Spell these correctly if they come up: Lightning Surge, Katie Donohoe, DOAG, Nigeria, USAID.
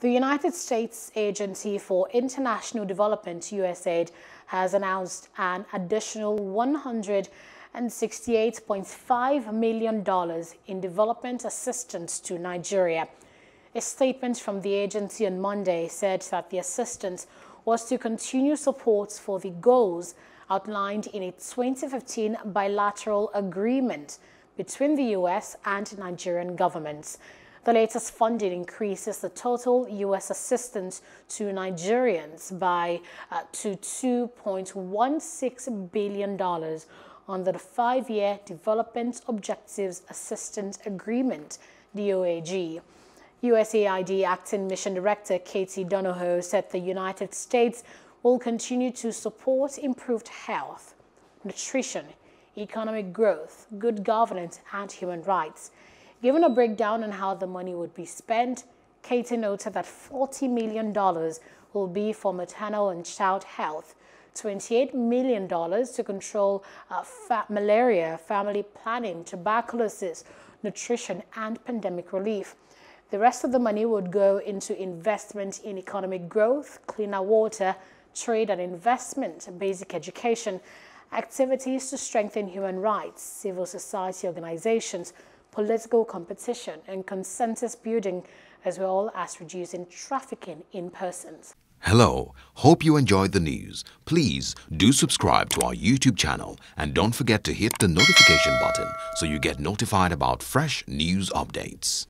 The United States Agency for International Development, USAID, has announced an additional $168.5 million in development assistance to Nigeria. A statement from the agency on Monday said that the assistance was to continue support for the goals outlined in a 2015 bilateral agreement between the U.S. and Nigerian governments. The latest funding increases the total U.S. assistance to Nigerians by to $2.16 billion under the five-year Development Objectives Assistance Agreement, DOAG. USAID Acting Mission Director Katie Donohoe said the United States will continue to support improved health, nutrition, economic growth, good governance, and human rights. Given a breakdown on how the money would be spent, Katie noted that $40 million will be for maternal and child health, $28 million to control malaria, family planning, tuberculosis, nutrition, and pandemic relief. The rest of the money would go into investment in economic growth, cleaner water, trade and investment, basic education, activities to strengthen human rights, civil society organizations, political competition and consensus building, as well as reducing trafficking in persons. Hello, hope you enjoyed the news. Please do subscribe to our YouTube channel and don't forget to hit the notification button so you get notified about fresh news updates.